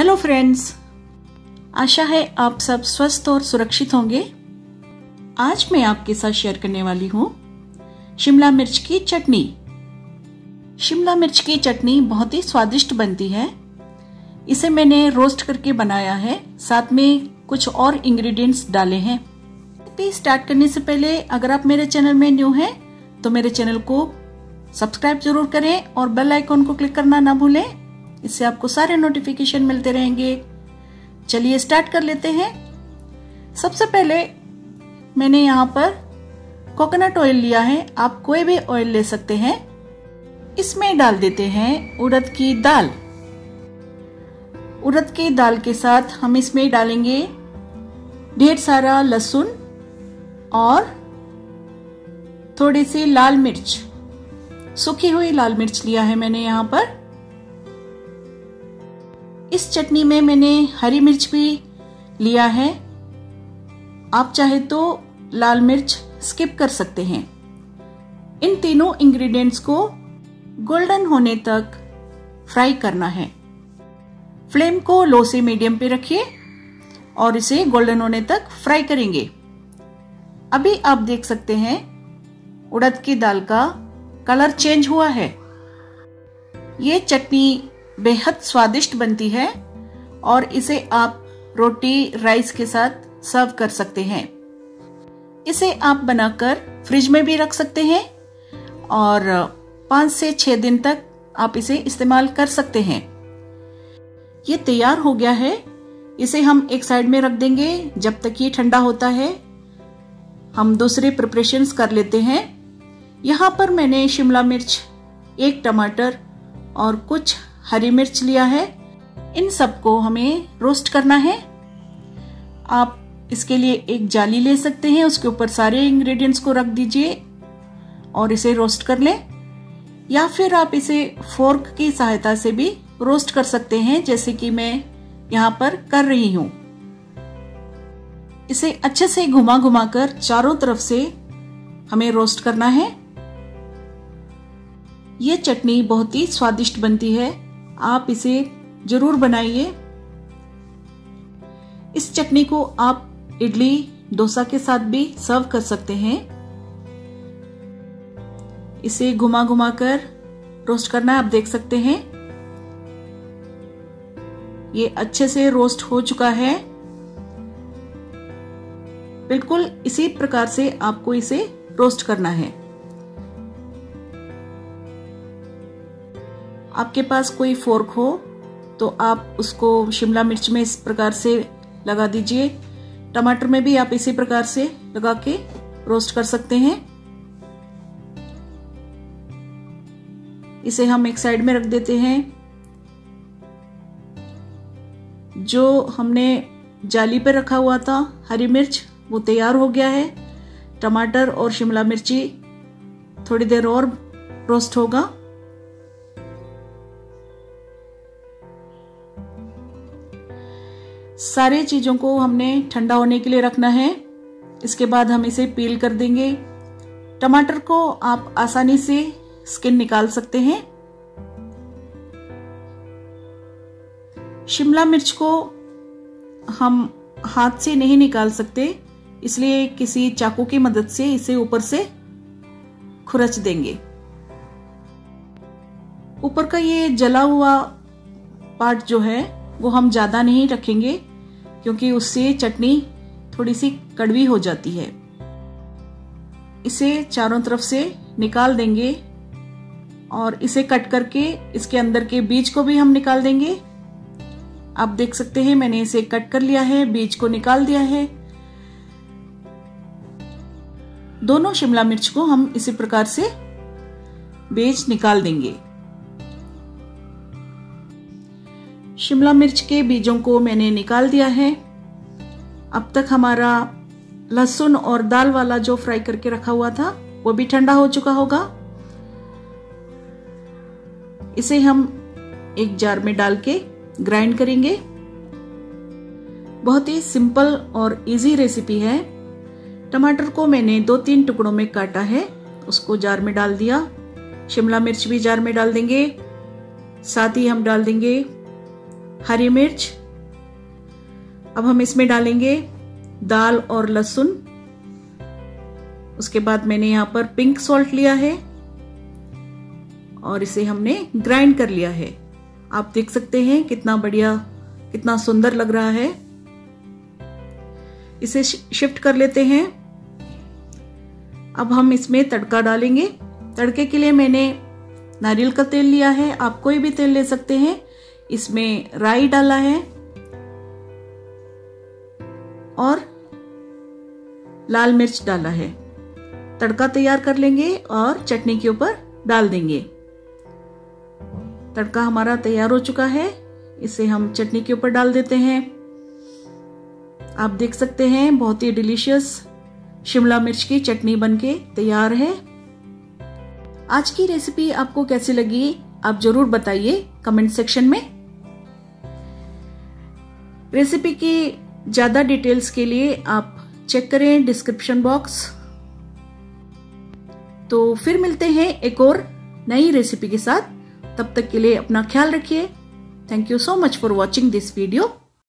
Hello friends, आशा है आप सब स्वस्थ और सुरक्षित होंगे। आज मैं आपके साथ शेयर करने वाली हूँ शिमला मिर्च की चटनी। शिमला मिर्च की चटनी बहुत ही स्वादिष्ट बनती है। इसे मैंने रोस्ट करके बनाया है, साथ में कुछ और इंग्रेडिएंट्स डाले हैं। रेसिपी स्टार्ट करने से पहले अगर आप मेरे चैनल में न्यू हैं तो मेरे चैनल को सब्सक्राइब जरूर करें और बेल आइकॉन को क्लिक करना ना भूलें। इससे आपको सारे नोटिफिकेशन मिलते रहेंगे। चलिए स्टार्ट कर लेते हैं। सबसे पहले मैंने यहाँ पर कोकोनट ऑयल लिया है, आप कोई भी ऑयल ले सकते हैं। इसमें डाल देते हैं उड़द की दाल। उड़द की दाल के साथ हम इसमें डालेंगे ढेर सारा लहसुन और थोड़ी सी लाल मिर्च, सूखी हुई लाल मिर्च लिया है मैंने यहाँ पर। इस चटनी में मैंने हरी मिर्च भी लिया है, आप चाहे तो लाल मिर्च स्किप कर सकते हैं। इन तीनों इंग्रेडिएंट्स को गोल्डन होने तक फ्राई करना है। फ्लेम को लो से मीडियम पे रखिए और इसे गोल्डन होने तक फ्राई करेंगे। अभी आप देख सकते हैं उड़द की दाल का कलर चेंज हुआ है। ये चटनी बेहद स्वादिष्ट बनती है और इसे आप रोटी राइस के साथ सर्व कर सकते हैं। इसे आप बनाकर फ्रिज में भी रख सकते हैं और 5 से 6 दिन तक आप इसे इस्तेमाल कर सकते हैं। ये तैयार हो गया है, इसे हम एक साइड में रख देंगे। जब तक ये ठंडा होता है हम दूसरे प्रिपरेशंस कर लेते हैं। यहाँ पर मैंने शिमला मिर्च, एक टमाटर और कुछ हरी मिर्च लिया है। इन सबको हमें रोस्ट करना है। आप इसके लिए एक जाली ले सकते हैं, उसके ऊपर सारे इंग्रेडिएंट्स को रख दीजिए और इसे रोस्ट कर लें, या फिर आप इसे फोर्क की सहायता से भी रोस्ट कर सकते हैं, जैसे कि मैं यहाँ पर कर रही हूँ। इसे अच्छे से घुमा घुमा कर चारों तरफ से हमें रोस्ट करना है। ये चटनी बहुत ही स्वादिष्ट बनती है, आप इसे जरूर बनाइए। इस चटनी को आप इडली डोसा के साथ भी सर्व कर सकते हैं। इसे घुमा घुमा कर रोस्ट करना है। आप देख सकते हैं ये अच्छे से रोस्ट हो चुका है। बिल्कुल इसी प्रकार से आपको इसे रोस्ट करना है। आपके पास कोई फोर्क हो तो आप उसको शिमला मिर्च में इस प्रकार से लगा दीजिए। टमाटर में भी आप इसी प्रकार से लगा के रोस्ट कर सकते हैं। इसे हम एक साइड में रख देते हैं। जो हमने जाली पर रखा हुआ था हरी मिर्च वो तैयार हो गया है। टमाटर और शिमला मिर्ची थोड़ी देर और रोस्ट होगा। सारे चीज़ों को हमने ठंडा होने के लिए रखना है। इसके बाद हम इसे पील कर देंगे। टमाटर को आप आसानी से स्किन निकाल सकते हैं। शिमला मिर्च को हम हाथ से नहीं निकाल सकते, इसलिए किसी चाकू की मदद से इसे ऊपर से खुरच देंगे। ऊपर का ये जला हुआ पार्ट जो है वो हम ज़्यादा नहीं रखेंगे, क्योंकि उससे चटनी थोड़ी सी कड़वी हो जाती है। इसे चारों तरफ से निकाल देंगे और इसे कट करके इसके अंदर के बीज को भी हम निकाल देंगे। आप देख सकते हैं मैंने इसे कट कर लिया है, बीज को निकाल दिया है। दोनों शिमला मिर्च को हम इसी प्रकार से बीज निकाल देंगे। शिमला मिर्च के बीजों को मैंने निकाल दिया है। अब तक हमारा लहसुन और दाल वाला जो फ्राई करके रखा हुआ था वो भी ठंडा हो चुका होगा। इसे हम एक जार में डाल के ग्राइंड करेंगे। बहुत ही सिंपल और इजी रेसिपी है। टमाटर को मैंने 2-3 टुकड़ों में काटा है, उसको जार में डाल दिया। शिमला मिर्च भी जार में डाल देंगे। साथ ही हम डाल देंगे हरी मिर्च। अब हम इसमें डालेंगे दाल और लहसुन। उसके बाद मैंने यहां पर पिंक सॉल्ट लिया है और इसे हमने ग्राइंड कर लिया है। आप देख सकते हैं कितना बढ़िया, कितना सुंदर लग रहा है। इसे शिफ्ट कर लेते हैं। अब हम इसमें तड़का डालेंगे। तड़के के लिए मैंने नारियल का तेल लिया है, आप कोई भी तेल ले सकते हैं। इसमें राई डाला है और लाल मिर्च डाला है। तड़का तैयार कर लेंगे और चटनी के ऊपर डाल देंगे। तड़का हमारा तैयार हो चुका है, इसे हम चटनी के ऊपर डाल देते हैं। आप देख सकते हैं बहुत ही डिलीशियस शिमला मिर्च की चटनी बनके तैयार है। आज की रेसिपी आपको कैसी लगी आप जरूर बताइए कमेंट सेक्शन में। रेसिपी की ज्यादा डिटेल्स के लिए आप चेक करें डिस्क्रिप्शन बॉक्स। तो फिर मिलते हैं एक और नई रेसिपी के साथ। तब तक के लिए अपना ख्याल रखिए। Thank you so much for watching this video.